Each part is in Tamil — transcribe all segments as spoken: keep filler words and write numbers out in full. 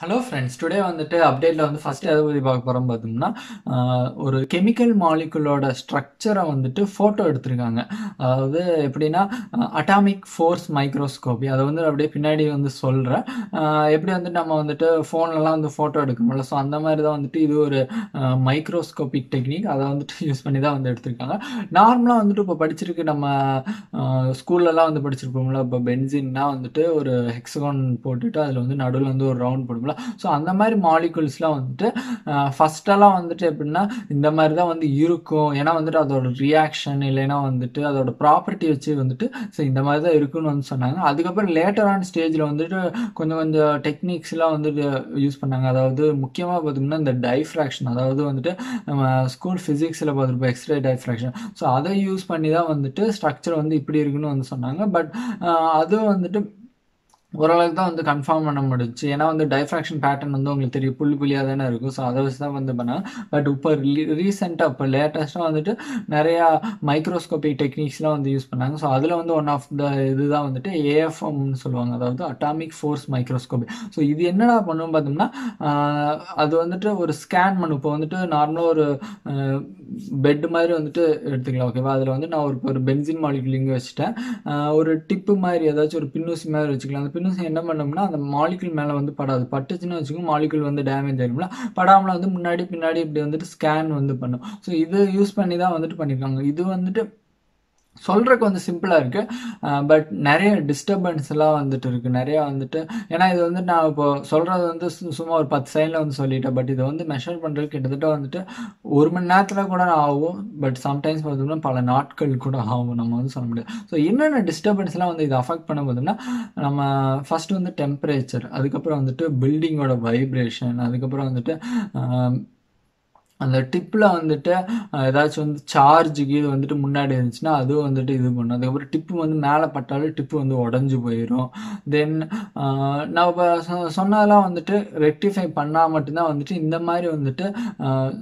Hello friends, today on the update on the first uh, chemical molecule structure on the photo uh, the uh, atomic force microscopy. That is the pinadi on the solra. Uh, phone on the photo edukkum. So and the uh, microscopic technique that use pannida normal uh, school la the benzene na vandute hexagon potittu adula round. So அந்த மாதிரி மாலிகுல்ஸ்லாம் வந்து ஃபர்ஸ்ட் எல்லாம் வந்துட்டு எப்படினா இந்த மாதிரி தான் வந்து இருக்கும். ஏனா வந்து அதோட ரியாக்ஷன் இல்லனா வந்துட்டு அதோட ப்ராப்பர்ட்டி வச்சு வந்துட்டு சோ இந்த மாதிரி தான் இருக்கும்னு வந்து சொன்னாங்க. அதுக்கு அப்புறம் லேட்டர் ஆன் ஸ்டேஜ்ல வந்துட்டு கொஞ்சம் கொஞ்சம் டெக்னிக்ஸ்லாம் வந்து யூஸ் பண்ணாங்க. அதாவது முக்கியமா பாத்தீங்கன்னா இந்த டைஃப்ராக்ஷன் அதாவது வந்துட்டு நம்ம ஸ்கூல் physicsல பாத்துறப்ப எக்ஸ்ரே டைஃப்ராக்ஷன். சோ அதை யூஸ் பண்ணி தான் வந்துட்டு ஸ்ட்ரக்சர் வந்து இப்படி இருக்கும்னு வந்து சொன்னாங்க. பட் அது வந்துட்டு overall da und confirm panna mudichu ena und diffraction pattern undu ungalku theriy pulli pulliya dana irukum so otherwise da vandu panna but upper recent up latest ah vandu nariya microscopy techniques la vandu use pannanga so adula vandu one of the idu da vandu A F M nu solvanga adavadhu atomic force microscopy so idu enna da pannum pathumna adu vandu or scan manu po vandu normal or bed mari vandu eduthukalam okay va adula vandu na or benzene molecule inga vechitta or tip mari edachu or pinnus mari vechikalam என்ன பண்ணோம்னா அந்த மாலிகுல் மேல வந்து படாது பட்டுச்சுன்னு வெச்சுங்க மாலிகுல் வந்து டேமேஜ் ஆயிடும்ல படாமல வந்து முன்னாடி பின்னாடி இப்படி வந்து ஸ்கேன் வந்து பண்ணும் சோ இது யூஸ் பண்ணி தான் வந்து பண்ணிருக்காங்க இது வந்து சொல்றதுக்கு வந்து சிம்பிளா இருக்கு பட் நிறைய டிஸ்டர்பன்ஸ் எல்லாம் வந்துட்டு இருக்கு நிறைய வந்துட்டு ஏனா இது வந்து நான் இப்போ சொல்றது வந்து சும்மா ஒரு பத்து செகண்ட்ல வந்து சொல்லிட்டேன் பட் இது வந்து மெஷர் பண்றதுக்கு கிட்டத்தட்ட வந்துட்டு ஒரு மணி நேரத்துல கூட ஆகும் பட் சம்டைம்ஸ் பார்த்தோம்னா பல நாட்கள் கூட ஆகும் நம்ம வந்து சொல்ல முடியாது ஸோ என்னென்ன டிஸ்டர்பன்ஸ் எல்லாம் வந்து இது அஃபெக்ட் பண்ண போதும்னா நம்ம ஃபர்ஸ்ட் வந்து டெம்பரேச்சர் அதுக்கப்புறம் வந்துட்டு பில்டிங்கோட வைப்ரேஷன் அதுக்கப்புறம் வந்துட்டு அந்த டிப்ல வந்துட்டு ஏதாச்சும் வந்து சார்ஜ் கீது வந்துட்டு முன்னாடி இருந்துச்சுன்னா அதுவும் வந்துட்டு இது பண்ணும் அதுக்கப்புறம் டிப்பு வந்து மேலே பட்டாலும் டிப்பு வந்து உடஞ்சி போயிடும் தென் நான் சொன்னதெல்லாம் வந்துட்டு ரெக்டிஃபை பண்ணால் மட்டும்தான் வந்துட்டு இந்த மாதிரி வந்துட்டு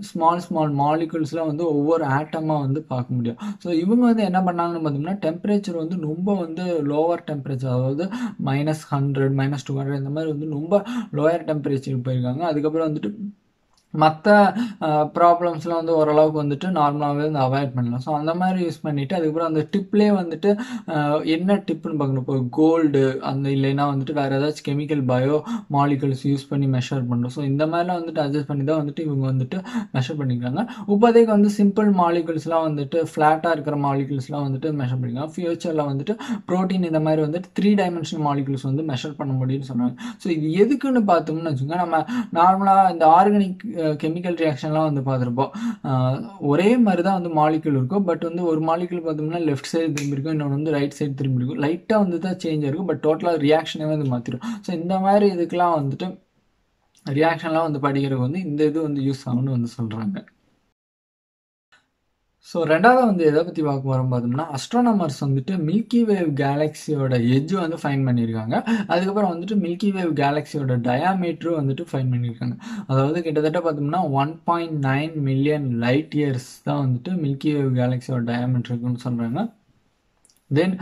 ஸ்மால் ஸ்மால் மாலிகுல்ஸ்லாம் வந்து ஒவ்வொரு ஆட்டமாக வந்து பார்க்க முடியும் ஸோ இவங்க வந்து என்ன பண்ணாங்கன்னு பார்த்தோம்னா டெம்பரேச்சர் வந்து ரொம்ப வந்து லோவர் டெம்பரேச்சர் அதாவது minus hundred minus two hundred இந்த மாதிரி வந்து ரொம்ப லோயர் டெம்பரேச்சர் போயிருக்காங்க அதுக்கப்புறம் வந்துட்டு மற்ற ப்ராப்ளம்ஸ்லாம் வந்து ஓரளவுக்கு வந்துட்டு நார்மலாகவே வந்து அவாய்ட் பண்ணலாம் ஸோ அந்த மாதிரி யூஸ் பண்ணிவிட்டு அதுக்கப்புறம் அந்த டிப்லேயே வந்துட்டு என்ன டிப்புன்னு பார்க்கணும் இப்போ கோல்டு அந்த இல்லைன்னா வந்துட்டு வேறு ஏதாச்சும் கெமிக்கல் பயோ மாலிகுல்ஸ் யூஸ் பண்ணி மெஷர் பண்ணுறோம் ஸோ இந்த மாதிரிலாம் வந்துட்டு அட்ஜஸ்ட் பண்ணி தான் வந்துட்டு இவங்க வந்துட்டு மெஷர் பண்ணிக்கிறாங்க இப்போதைக்கு வந்து சிம்பிள் மாலிகுல்ஸ்லாம் வந்துட்டு ஃப்ளாட்டாக இருக்கிற மாலிகுல்ஸ்லாம் வந்துட்டு மெஷர் பண்ணிக்கலாம் ஃபியூச்சரில் வந்துட்டு ப்ரோட்டீன் இந்த மாதிரி வந்துட்டு த்ரீ டைமென்ஷனல் மாலிகுல்ஸ் வந்து மெஷர் பண்ண முடியும்னு சொன்னாங்க ஸோ இது எதுக்குன்னு பார்த்தோம்னு வச்சுக்கோங்க நம்ம நார்மலாக இந்த ஆர்கானிக் கெமிக்கல் ரியாக்ஷன்லாம் வந்து பார்த்துருப்போம் ஒரே மாதிரி தான் வந்து மாலிகுல் இருக்கும் பட் வந்து ஒரு மாலிகுல் பார்த்தோம்னா லெஃப்ட் சைடு திரும்பி இருக்கும் இன்னொன்று வந்து ரைட் சைடு திரும்பி இருக்கும் லைட்டாக வந்து தான் சேஞ்ச் இருக்கும் பட் டோட்டலாக ரியாக்ஷனே வந்து மாற்றிடும் ஸோ இந்த மாதிரி இதுக்கெலாம் வந்துட்டு ரியாக்ஷன்லாம் வந்து படிக்கிறதுக்கு வந்து இந்த இது வந்து யூஸ் ஆகும்னு வந்து சொல்கிறாங்க ஸோ ரெண்டாவது வந்து எதை பற்றி பார்க்க போகிறோம் பார்த்தோம்னா அஸ்ட்ரானமர்ஸ் வந்துட்டு மில்கி வேவ் கேலக்ஸியோட எஜ்ஜு வந்து ஃபைன் பண்ணியிருக்காங்க அதுக்கப்புறம் வந்துட்டு மில்கி வேவ் கேலக்ஸியோட டயாமீட்டரும் வந்துட்டு ஃபைன் பண்ணியிருக்காங்க அதாவது கிட்டத்தட்ட பார்த்தோம்னா one point nine million light years தான் வந்துட்டு மில்கி வேவ் கேலக்ஸியோட டயாமீட்டர் இருக்குன்னு சொல்கிறாங்க தென்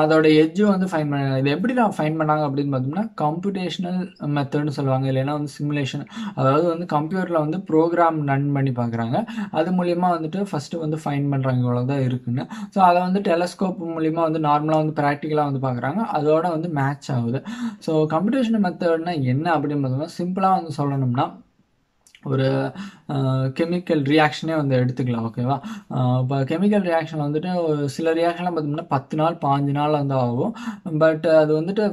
அதோட எஜ்ஜும் வந்து ஃபைன் பண்ணாங்க இது எப்படி நான் ஃபைன் பண்ணாங்க அப்படின்னு பார்த்தோம்னா கம்ப்யூட்டேஷனல் மெத்தட்னு சொல்லுவாங்க இல்லைன்னா வந்து சிமுலேஷன் அதாவது வந்து கம்ப்யூட்டரில் வந்து ப்ரோக்ராம் ரன் பண்ணி பார்க்குறாங்க அது மூலிமா வந்துட்டு ஃபஸ்ட்டு வந்து ஃபைன் பண்ணுறாங்க இவ்வளோ தான் இருக்குன்னு ஸோ அதை வந்து டெலஸ்கோப் மூலிமா வந்து நார்மலாக வந்து ப்ராக்டிக்கலாக வந்து பார்க்குறாங்க அதோட வந்து மேட்ச் ஆகுது ஸோ கம்ப்யூட்டேஷனல் மெத்தட்னா என்ன அப்படின்னு பார்த்தோம்னா சிம்பிளாக வந்து சொல்லணும்னா ஒரு கெமிக்கல் ரியாக்ஷனே வந்து எடுத்துக்கலாம் ஓகேவா இப்போ கெமிக்கல் ரியாக்ஷன் வந்துட்டு ஒரு சில ரியாக்ஷன்லாம் பார்த்தோம்னா பத்து நாள் பாஞ்சு நாள் வந்து ஆகும் பட் அது வந்துட்டு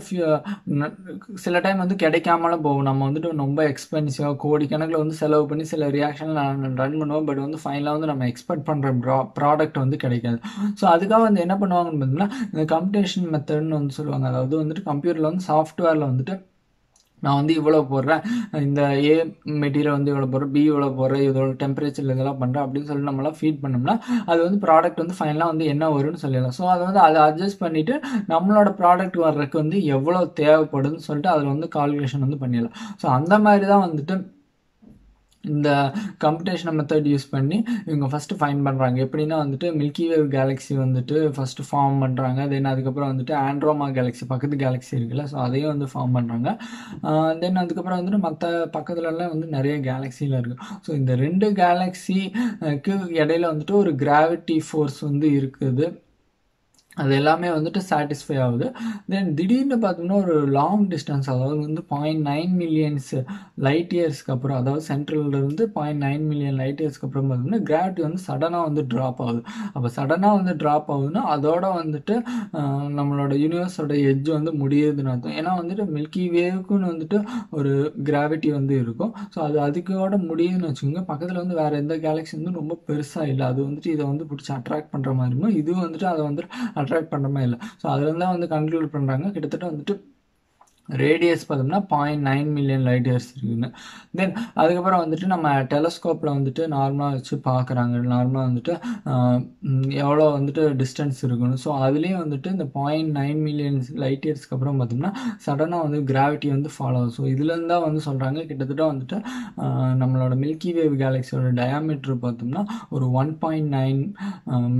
சில டைம் வந்து கிடைக்காமலாம் போகும் நம்ம வந்துட்டு ரொம்ப எக்ஸ்பென்சிவாக கோடிக்கணக்கில் வந்து செலவு பண்ணி சில ரியாக்ஷன்லாம் ரன் பண்ணுவோம் பட் வந்து ஃபைனலாக வந்து நம்ம எக்ஸ்பெக்ட் பண்ணுற ப்ரா ப்ராடக்ட் வந்து கிடைக்காது ஸோ அதுக்காக வந்து என்ன பண்ணுவாங்கன்னு பார்த்தோம்னா இந்த கம்ப்யூட்டேஷன் மெத்தட்னு வந்து சொல்லுவாங்க அதாவது வந்துட்டு கம்ப்யூட்டரில் வந்து சாஃப்ட்வேரில் வந்துட்டு நான் வந்து இவ்வளோ போடுறேன் இந்த ஏ மெட்டீரியல் வந்து இவ்வளோ போடுறேன் பி இவ்வளோ போடுறேன் இதோட டெம்பரேச்சர் இதெல்லாம் பண்ணுறேன் அப்படின்னு சொல்லி நம்மளாம் ஃபீட் பண்ணோம்னா அது வந்து ப்ராடக்ட் வந்து ஃபைனலாக வந்து என்ன வரும்னு சொல்லிடலாம் ஸோ அதை வந்து அதை அட்ஜஸ்ட் பண்ணிவிட்டு நம்மளோட ப்ராடக்ட் வர்றதுக்கு வந்து எவ்வளோ தேவைப்படுதுன்னு சொல்லிட்டு அதில் வந்து கால்குலேஷன் வந்து பண்ணிடலாம் ஸோ அந்த மாதிரி தான் வந்துட்டு the computational method use panni ivanga first find pandranga eppadina vandu milky way galaxy vandu first form pandranga then adukapra vandu andromeda galaxy pakkath galaxy irukla so adey vandu form pandranga uh, then adukapra vandu matta pakkathula illa vandu nariya galaxy la irukku so indha rendu galaxy ku idaiyila vandu or gravity force vandu irukudhu அது எல்லாமே வந்துட்டு சாட்டிஸ்ஃபை ஆகுது. தென் திடீர்னு பார்த்தோம்னா ஒரு லாங் டிஸ்டன்ஸ் அதாவது வந்து பாயிண்ட் நைன் மில்லியன்ஸ் லைட் இயர்ஸ்க்கு அப்புறம் அதாவது சென்ட்ரல்லேருந்து பாயிண்ட் நைன் மில்லியன் லைட் இயர்ஸ்க்கு அப்புறம் பார்த்தோம்னா கிராவிட்டி வந்து சடனாக வந்து ட்ராப் ஆகுது. அப்போ சடனாக வந்து ட்ராப் ஆகுதுன்னா அதோட வந்துட்டு நம்மளோட யூனிவர்ஸோட எட்ஜ் வந்து முடியுதுன்னு அர்த்தம். ஏன்னா வந்துட்டு மில்கி வேவுக்குன்னு வந்துட்டு ஒரு கிராவிட்டி வந்து இருக்கும். ஸோ அது அதுக்கோட முடியுதுன்னு வச்சுக்கோங்க. பக்கத்தில் வந்து வேறு எந்த கேலக்ஸி வந்து ரொம்ப பெருசாக இல்லை, அது வந்துட்டு இதை வந்து பிடிச்சி அட்ராக்ட் பண்ணுற மாதிரியும் இது வந்துட்டு அதை வந்துட்டு அட்ராக்ட் பண்ணுறமே இல்லை. ஸோ அதில் தான் வந்து கன்க்ளூட் பண்ணுறாங்க கிட்டத்தட்ட வந்துட்டு ரேடியஸ் பார்த்தோம்னா point nine million light years இருக்குன்னு. தென் அதுக்கப்புறம் வந்துட்டு நம்ம டெலஸ்கோப்பில் வந்துட்டு நார்மலாக வச்சு பார்க்குறாங்க, நார்மலாக வந்துட்டு எவ்வளோ வந்துட்டு டிஸ்டன்ஸ் இருக்குன்னு. ஸோ அதுலேயே வந்துட்டு இந்த பாயிண்ட் நைன் மில்லியன் லைட் இயர்ஸ்க்கு அப்புறம் பார்த்தோம்னா சடனாக வந்து கிராவிட்டி வந்து ஃபாலோ ஆகும். ஸோ இதுலேருந்து தான் வந்து சொல்கிறாங்க கிட்டத்தட்ட வந்துட்டு நம்மளோட மில்கி வேவ் கேலக்ஸியோட டயாமீட்ரு பார்த்தோம்னா ஒரு one point nine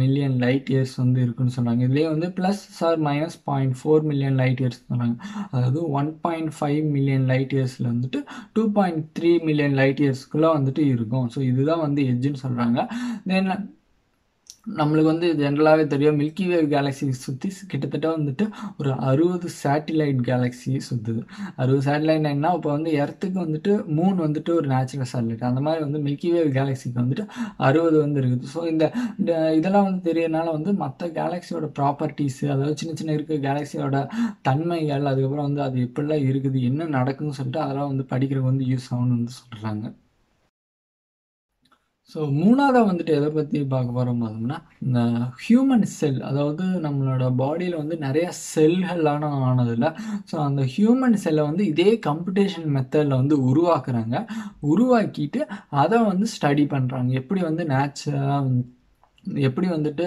million light years வந்து இருக்குன்னு சொல்கிறாங்க. இதுலேயே வந்து plus sir minus point four million light years சொல்கிறாங்க. அதாவது one point five million light இயர்ஸில் வந்துட்டு two point three million light இயர்ஸ்க்குள்ளே வந்துட்டு இருக்கும். ஸோ இதுதான் வந்து எட்ஜுன்னு சொல்கிறாங்க. தென் நம்மளுக்கு வந்து ஜென்ரலாகவே தெரியும் மில்கி வேவ் கேலக்ஸி சுற்றி கிட்டத்தட்ட வந்துட்டு ஒரு அறுபது சேட்டிலைட் கேலக்ஸி சுற்றுது. அறுபது சேட்டிலைட்னா இப்போ வந்து எர்த்துக்கு வந்துட்டு மூணு வந்துட்டு ஒரு நேச்சுரல் சேட்டிலைட், அந்த மாதிரி வந்து மில்கி வேவ் கேலக்ஸிக்கு வந்துட்டு அறுபது வந்து இருக்குது. ஸோ இந்த இதெல்லாம் வந்து தெரியறதுனால வந்து மற்ற கேலக்ஸியோட ப்ராப்பர்ட்டிஸு அதாவது சின்ன சின்ன இருக்க கேலக்ஸியோட தன்மைகள் அதுக்கப்புறம் வந்து அது எப்படிலாம் இருக்குது என்ன நடக்குதுன்னு சொல்லிட்டு அதெல்லாம் வந்து படிக்கிறதுக்கு வந்து யூஸ் ஆகும்னு வந்து சொல்கிறாங்க. ஸோ மூணாவதாக வந்துட்டு எதை பற்றி பார்க்க போகிறோம் பார்த்தோம்னா இந்த ஹியூமன் செல், அதாவது நம்மளோட பாடியில் வந்து நிறைய செல்களான ஆனதில் ஸோ அந்த ஹியூமன் செல்லை வந்து இதே கம்ப்யூட்டேஷன் மெத்தடில் வந்து உருவாக்குறாங்க. உருவாக்கிட்டு அதை வந்து ஸ்டடி பண்ணுறாங்க எப்படி வந்து நேச்சுரலாக எப்படி வந்துட்டு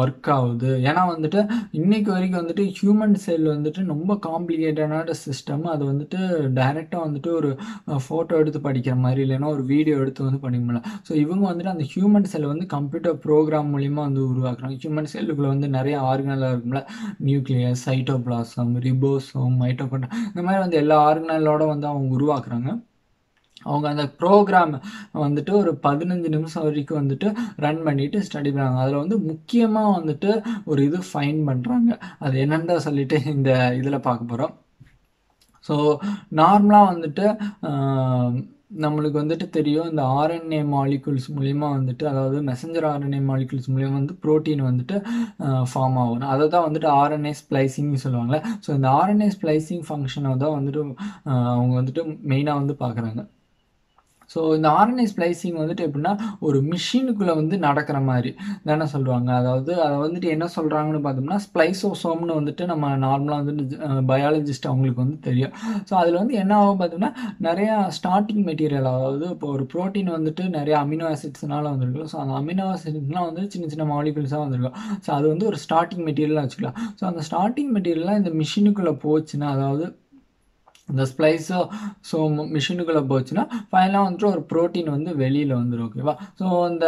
ஒர்க் ஆகுது. ஏன்னா வந்துட்டு இன்றைக்கு வரைக்கும் வந்துட்டு ஹியூமன் செல் வந்துட்டு ரொம்ப காம்ப்ளிகேட்டடான சிஸ்டம், அது வந்துட்டு டைரெக்டாக வந்துட்டு ஒரு ஃபோட்டோ எடுத்து படிக்கிற மாதிரி இல்லைன்னா ஒரு வீடியோ எடுத்து வந்து படிக்க முடியல. ஸோ இவங்க வந்துட்டு அந்த ஹியூமன் செல்லை வந்து கம்ப்யூட்டர் ப்ரோக்ராம் மூலிமா வந்து உருவாக்குறாங்க. ஹியூமன் செல்லுக்குள்ளே வந்து நிறைய ஆர்கனலாக இருக்கும்ல, நியூக்ளியஸ், சைட்டோபிளாசம், ரிபோசோம், மைட்டோகாண்ட்ரியா, இந்த மாதிரி வந்து எல்லா ஆர்கனலோடு வந்து அவங்க உருவாக்குறாங்க. அவங்க அந்த ப்ரோக்ராம் வந்துட்டு ஒரு பதினஞ்சு நிமிஷம் வரைக்கும் வந்துட்டு ரன் பண்ணிவிட்டு ஸ்டடி பண்ணுறாங்க. அதில் வந்து முக்கியமாக வந்துட்டு ஒரு இது ஃபைன் பண்ணுறாங்க. அது என்னென்னு சொல்லிட்டு இந்த இதில் பார்க்க போகிறோம். ஸோ நார்மலாக வந்துட்டு நம்மளுக்கு வந்துட்டு தெரியும் இந்த ஆர்என்ஏ மாலிகுல்ஸ் மூலிமா வந்துட்டு அதாவது மெசஞ்சர் ஆர்என்ஏ மாலிகுல்ஸ் மூலிமா வந்து ப்ரோட்டீன் வந்துட்டு ஃபார்ம் ஆகும். அதை தான் வந்துட்டு ஆர்என்ஏ ஸ்ப்ளைசிங்னு சொல்லுவாங்கள்ல. ஸோ இந்த ஆர்என்ஏ ஸ்ப்ளைசிங் ஃபங்க்ஷனை தான் வந்துட்டு அவங்க வந்துட்டு மெயினாக வந்து பார்க்குறாங்க. ஸோ இந்த ஆர்என்ஏ ஸ்ப்ளைசிங் வந்துட்டு எப்படின்னா ஒரு மிஷினுக்குள்ளே வந்து நடக்கிற மாதிரி தானே சொல்லுவாங்க. அதாவது அதை வந்துட்டு என்ன சொல்கிறாங்கன்னு பார்த்தோம்னா ஸ்பிளைசோசோம்னு வந்துட்டு நம்ம நார்மலாக வந்துட்டு பயாலஜிஸ்ட் அவங்களுக்கு வந்து தெரியும். ஸோ அதில் வந்து என்ன ஆகும் பார்த்தோம்னா நிறையா ஸ்டார்டிங் மெட்டீரியல், அதாவது இப்போ ஒரு ப்ரோட்டீன் வந்துட்டு நிறையா அமினோ ஆசிட்ஸ்னால வந்துருக்கும். ஸோ அந்த அமினோ ஆசிட்ஸ்லாம் வந்து சின்ன சின்ன மாலிகுல்ஸாக வந்துருக்கும். ஸோ அது வந்து ஒரு ஸ்டார்டிங் மெட்டீரியலாக வச்சுக்கலாம். ஸோ அந்த ஸ்டார்டிங் மெட்டீரியலாக இந்த மிஷினுக்குள்ளே போச்சுன்னா அதாவது இந்த ஸ்ப்ளைஸோ ஸோ மிஷினுக்குள்ளே போச்சுன்னா ஃபைனலாக வந்துட்டு ஒரு ப்ரோட்டீன் வந்து வெளியில் வந்துடும். ஓகேவா? ஸோ இந்த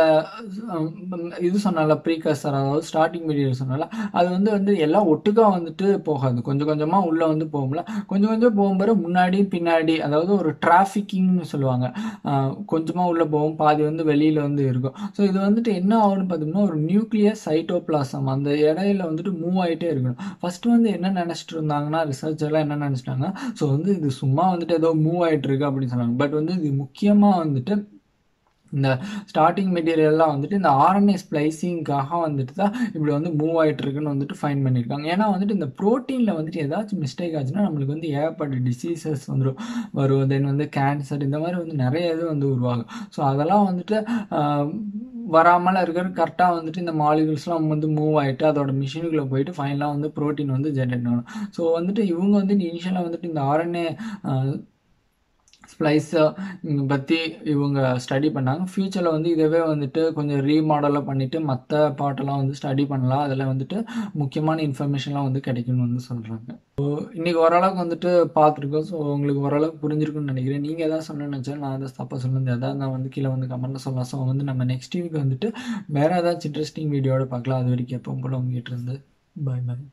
இது சொன்னால ப்ரீகர்சர் அதாவது ஸ்டார்டிங் மெட்டீரியல் சொன்னால அது வந்து வந்து எல்லாம் ஒட்டுக்காக வந்துட்டு போகாது, கொஞ்சம் கொஞ்சமாக உள்ளே வந்து போகும்ல. கொஞ்சம் கொஞ்சம் போகும்போது முன்னாடி பின்னாடி அதாவது ஒரு டிராஃபிக்கிங்னு சொல்லுவாங்க, கொஞ்சமாக உள்ளே போகும் பாதி வந்து வெளியில் வந்து இருக்கும். ஸோ இது வந்துட்டு என்ன ஆகும்னு பார்த்தோம்னா ஒரு நியூக்ளியஸ் சைட்டோபிளாசம் அந்த இடையில வந்துட்டு மூவ் ஆகிட்டே இருக்கணும். ஃபஸ்ட்டு வந்து என்ன நினச்சிட்டு இருந்தாங்கன்னா ரிசர்ச்செல்லாம் என்ன நினச்சிட்டாங்க ஸோ வந்து இது சும்மா வந்துட்டு ஏதோ மூவ் ஆகிட்டு இருக்கு அப்படின்னு சொன்னாங்க. பட் வந்து இது முக்கியமாக வந்துட்டு இந்த ஸ்டார்டிங் மெட்டீரியல்லாம் வந்துட்டு இந்த ஆர்என்ஏ ஸ்ப்ளைசிங்காக வந்துட்டு தான் இப்படி வந்து மூவ் ஆகிட்டு இருக்குன்னு வந்துட்டு ஃபைன் பண்ணியிருக்காங்க. ஏன்னா வந்துட்டு இந்த ப்ரோட்டீனில் வந்துட்டு ஏதாச்சும் மிஸ்டேக் ஆச்சுன்னா நம்மளுக்கு வந்து ஏகப்பட்ட டிசீசஸ் வந்து வரும். தென் வந்து கேன்சர் இந்த மாதிரி வந்து நிறைய இது வந்து உருவாகும். ஸோ அதெல்லாம் வந்துட்டு வராமல் இருக்கிறது கரெக்டாக வந்துட்டு இந்த மாலிகுல்ஸ்லாம் வந்து மூவ் ஆகிட்டு அதோட மிஷினுக்குள்ளே போயிட்டு ஃபைனலாக வந்து ப்ரோட்டீன் வந்து ஜென்ரேட் ஆகணும். ஸோ வந்துட்டு இவங்க வந்து இனிஷியலாக வந்துட்டு இந்த ஆர்என்ஏ ஸ்ப்ளைஸ் பற்றி இவங்க ஸ்டடி பண்ணாங்க. ஃப்யூச்சரில் வந்து இதவே வந்துட்டு கொஞ்சம் ரீமாடலாக பண்ணிவிட்டு மற்ற பாட்டெல்லாம் வந்து ஸ்டடி பண்ணலாம். அதில் வந்துட்டு முக்கியமான இன்ஃபர்மேஷன்லாம் வந்து கிடைக்கும்னு வந்து சொல்கிறாங்க. ஸோ இன்றைக்கி ஓரளவுக்கு வந்துட்டு பார்த்துருக்கோம். ஸோ உங்களுக்கு ஓரளவுக்கு புரிஞ்சிருக்குன்னு நினைக்கிறேன். நீங்கள் எதாவது சொன்னேன்னு வச்சா நான் எதாவது தப்பாக சொல்லுறது எதாவது நான் வந்து கீழே வந்து கமெண்ட்டில் சொல்லலாம். ஸோ வந்து நம்ம நெக்ஸ்ட் வீக் வந்துட்டு வேறு ஏதாச்சும் இன்ட்ரெஸ்டிங் வீடியோட பார்க்கலாம். அது வரைக்கும் எப்போ போல உங்ககிட்ட இருந்து பாய் பாய்.